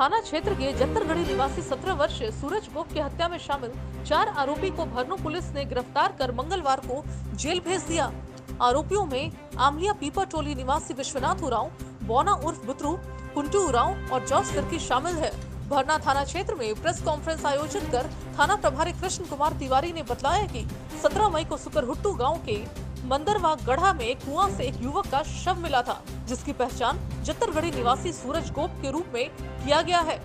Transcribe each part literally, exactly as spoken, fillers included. थाना क्षेत्र के जंतरगढ़ी निवासी सत्रह वर्षीय सूरज गोप की हत्या में शामिल चार आरोपी को भरनो पुलिस ने गिरफ्तार कर मंगलवार को जेल भेज दिया। आरोपियों में आमलिया पीपा टोली निवासी विश्वनाथ उरांव, बोना उर्फ बुतरू, कुंटू उरांव और जॉर्ज फिरकी शामिल है। भरना थाना क्षेत्र में प्रेस कॉन्फ्रेंस आयोजित कर थाना प्रभारी कृष्ण कुमार तिवारी ने बताया कि सत्रह मई को सुकरहटू गांव के मंदरवा गढ़ा में कुआं से एक युवक का शव मिला था, जिसकी पहचान जंतरगढ़ी निवासी सूरज गोप के रूप में किया गया है।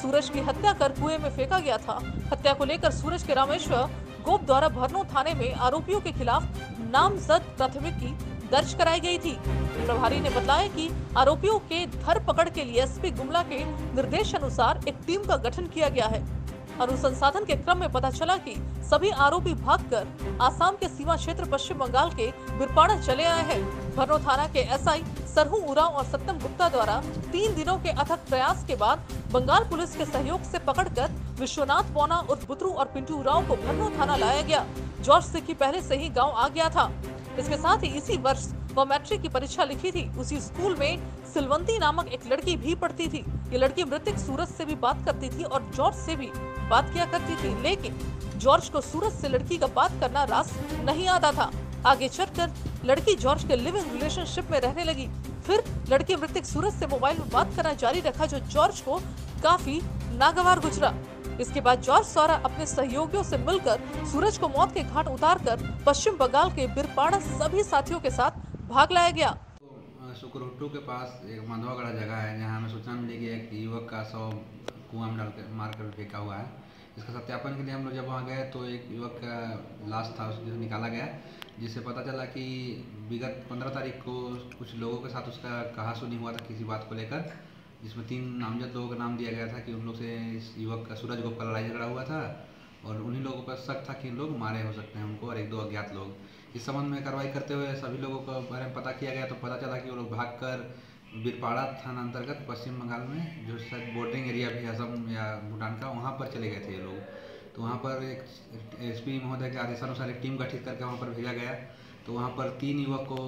सूरज की हत्या कर कुएं में फेंका गया था। हत्या को लेकर सूरज के रामेश्वर गोप द्वारा भरनो थाने में आरोपियों के खिलाफ नामजद प्राथमिकी दर्ज कराई गई थी। प्रभारी ने बताया कि आरोपियों के धर पकड़ के लिए एसपी गुमला के निर्देश अनुसार एक टीम का गठन किया गया है। अनुसंधान के क्रम में पता चला कि सभी आरोपी भागकर आसाम के सीमा क्षेत्र पश्चिम बंगाल के बीरपाड़ा चले आए हैं। भरनो थाना के एसआई सरहू उरांव और सत्यम गुप्ता द्वारा तीन दिनों के अथक प्रयास के बाद बंगाल पुलिस के सहयोग से पकड़कर विश्वनाथ, बोना उर्फ बुतरू और पिंटू उरांव को भरनो थाना लाया गया। जॉर्ज सिक्की पहले से ही गाँव आ गया था। इसके साथ ही इसी वर्ष वह मैट्रिक की परीक्षा लिखी थी। उसी स्कूल में सिलवंती नामक एक लड़की भी पढ़ती थी। ये लड़की मृतक सूरज से भी बात करती थी और जॉर्ज से भी बात किया करती थी, लेकिन जॉर्ज को सूरज से लड़की का बात करना रास नहीं आता था। आगे चलकर लड़की जॉर्ज के लिव इन रिलेशनशिप में रहने लगी। फिर लड़की मृतक सूरज से मोबाइल में बात करना जारी रखा, जो जॉर्ज को काफी नागवार गुजरा। इसके बाद जॉर्ज सौरा अपने सहयोगियों से मिलकर सूरज को मौत के घाट उतारकर पश्चिम बंगाल के बीरपाड़ा सभी साथियों के साथ भाग लाया गया। तो सुकरहटू के पास एक मंदवागढ़ जगह है, जहाँ हमें सूचना मिली कि एक युवक का शव कुआं में डालकर मारकर फेंका हुआ है। इसका सत्यापन के लिए हम लोग जब वहाँ गए तो एक युवक का लाश था, उसको निकाला गया, जिससे पता चला कि विगत पंद्रह तारीख को कुछ लोगों के साथ उसका कहासुनी हुआ था किसी बात को लेकर, जिसमें तीन नामजद लोगों का नाम दिया गया था कि उन लोग से इस युवक का सूरज गोप का लड़ाई झगड़ा हुआ था और उन्हीं लोगों पर शक था कि इन लोग मारे हो सकते हैं उनको और एक दो अज्ञात लोग। इस संबंध में कार्रवाई करते हुए सभी लोगों के बारे में पता किया गया तो पता चला कि वो लोग भागकर बीरपाड़ा थाना अंतर्गत पश्चिम बंगाल में जो शायद बॉर्डरिंग एरिया भी असम या भूटान का, वहाँ पर चले गए थे ये लोग। तो वहाँ पर एक एस पी महोदय के आदेशानुसार एक टीम गठित करके वहाँ पर भेजा गया। तो वहाँ पर तीन युवक को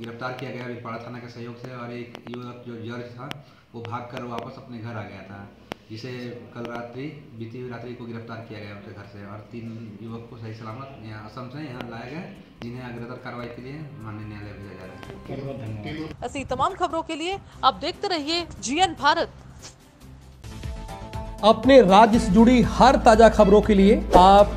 गिरफ्तार किया गया बीरपाड़ा थाना के सहयोग से और एक युवक जो जॉर्ज था वो भागकर वापस अपने घर आ गया था, जिसे कल रात्रि बीती हुई रात्रि को गिरफ्तार किया गया उनके घर से और तीन युवक को सही सलामत यहाँ असम से यहाँ लाया गया, जिन्हें अग्रतर कार्रवाई के लिए माननीय न्यायालय भेजा जा रहा है। ऐसी तमाम खबरों के लिए आप देखते रहिए जीएन भारत। अपने राज्य से जुड़ी हर ताजा खबरों के लिए आप